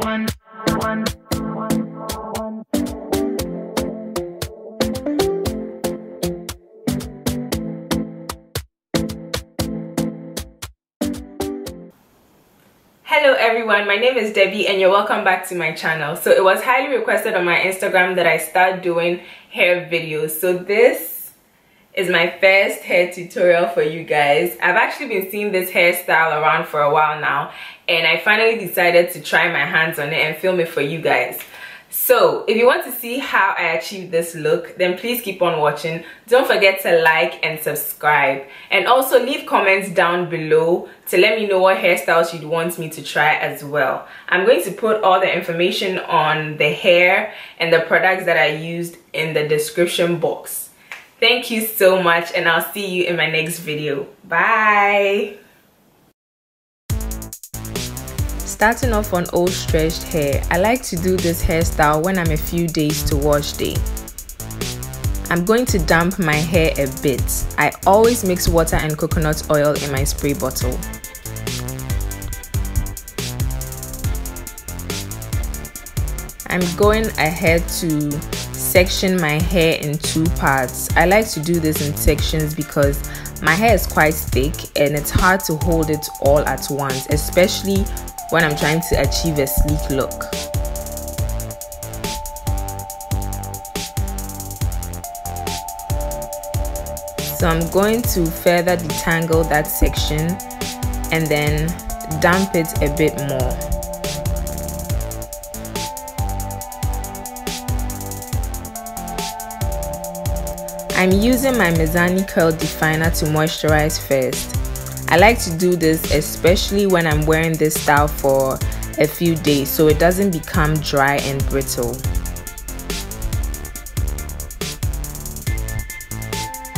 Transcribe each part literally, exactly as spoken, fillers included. Hello everyone, my name is Debbie and you're welcome back to my channel. So it was highly requested on my Instagram that I start doing hair videos. So this is my first hair tutorial for you guys. I've actually been seeing this hairstyle around for a while now and I finally decided to try my hands on it and film it for you guys. So if you want to see how I achieved this look, then please keep on watching. Don't forget to like and subscribe, and also leave comments down below to let me know what hairstyles you'd want me to try as well. I'm going to put all the information on the hair and the products that I used in the description box. Thank you so much and I'll see you in my next video. Bye! Starting off on old stretched hair, I like to do this hairstyle when I'm a few days to wash day. I'm going to damp my hair a bit. I always mix water and coconut oil in my spray bottle. I'm going ahead to section my hair in two parts. I like to do this in sections because my hair is quite thick and it's hard to hold it all at once, especially when I'm trying to achieve a sleek look. So I'm going to further detangle that section and then damp it a bit more. I'm using my Mizani Curl Definer to moisturize first. I like to do this especially when I'm wearing this style for a few days so it doesn't become dry and brittle.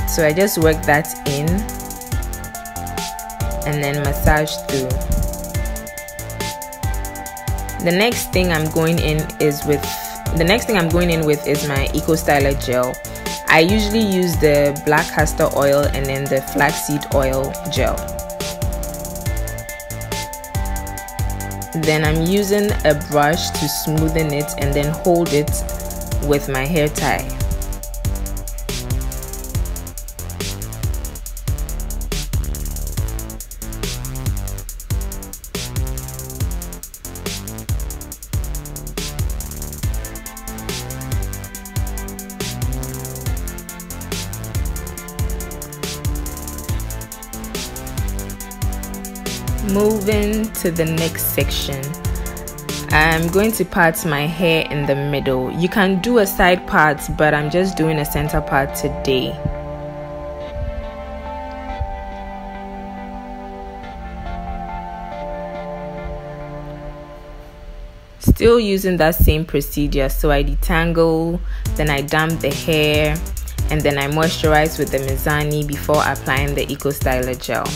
So I just work that in and then massage through. The next thing I'm going in is with the next thing I'm going in with is my Eco Styler gel. I usually use the black castor oil and then the flaxseed oil gel. Then I'm using a brush to smoothen it and then hold it with my hair tie. Moving to the next section, I'm going to part my hair in the middle. You can do a side part, but I'm just doing a center part today. Still using that same procedure, so I detangle, then I damp the hair, and then I moisturize with the Mizani before applying the Eco Styler gel.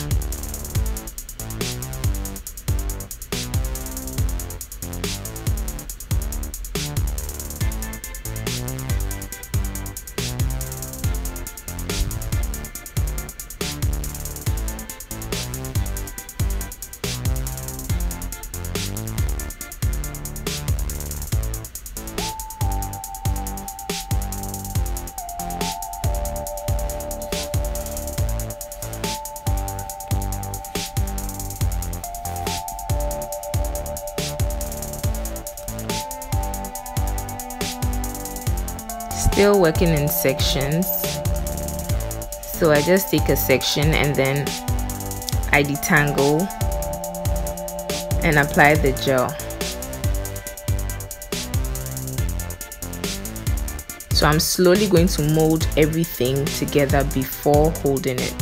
Still working in sections, so I just take a section and then I detangle and apply the gel. So I'm slowly going to mold everything together before holding it.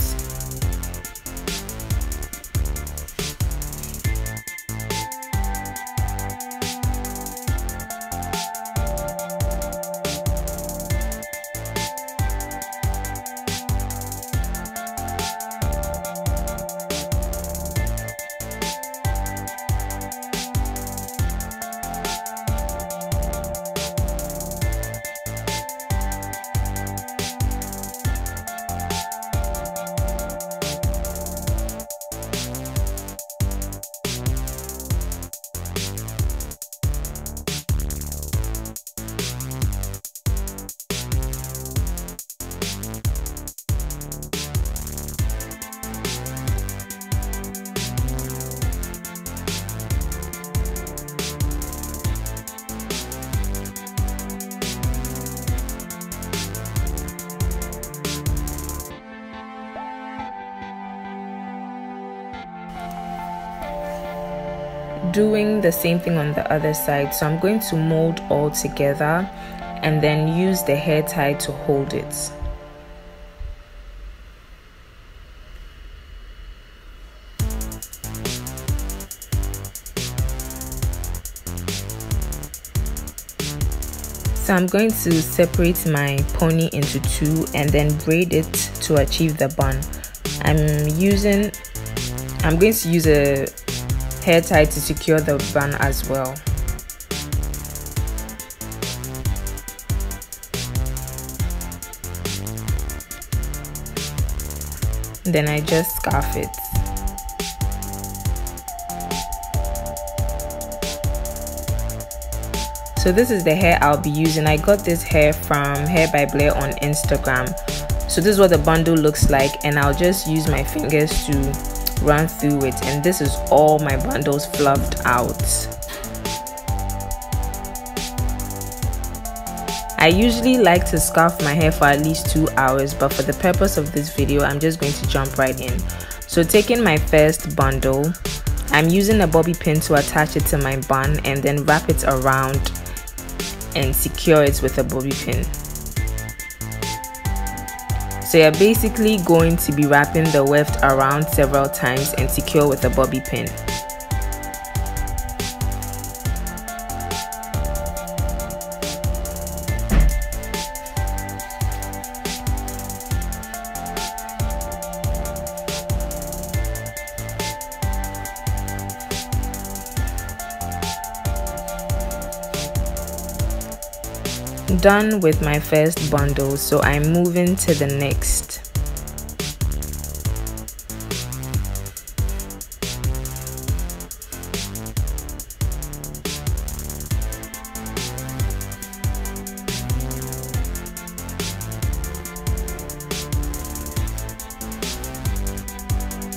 doing the same thing on the other side. So I'm going to mold all together and then use the hair tie to hold it. So I'm going to separate my pony into two and then braid it to achieve the bun. I'm using, I'm going to use a hair tie to secure the bun as well. Then I just scarf it. So this is the hair I'll be using. I got this hair from Hair by Blair on Instagram. So this is what the bundle looks like, and I'll just use my fingers to run through it. And this is all my bundles fluffed out. I usually like to scarf my hair for at least two hours, but for the purpose of this video, I'm just going to jump right in. So taking my first bundle, I'm using a bobby pin to attach it to my bun and then wrap it around and secure it with a bobby pin. So you're basically going to be wrapping the weft around several times and secure with a bobby pin. Done with my first bundle, so I'm moving to the next.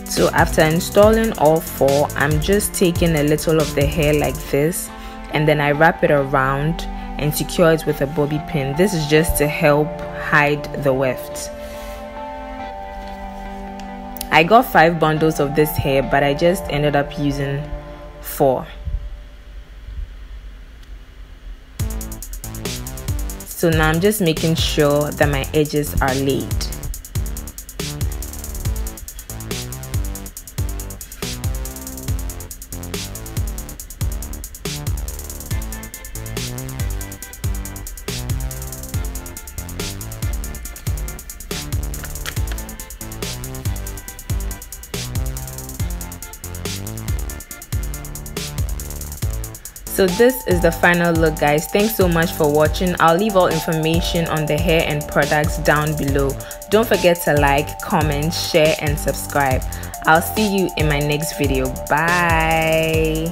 So after installing all four, I'm just taking a little of the hair like this, and then I wrap it around and secure it with a bobby pin. This is just to help hide the weft. I got five bundles of this hair, but I just ended up using four. So now I'm just making sure that my edges are laid. So this is the final look, guys. Thanks so much for watching. I'll leave all information on the hair and products down below. Don't forget to like, comment, share, and subscribe. I'll see you in my next video. Bye.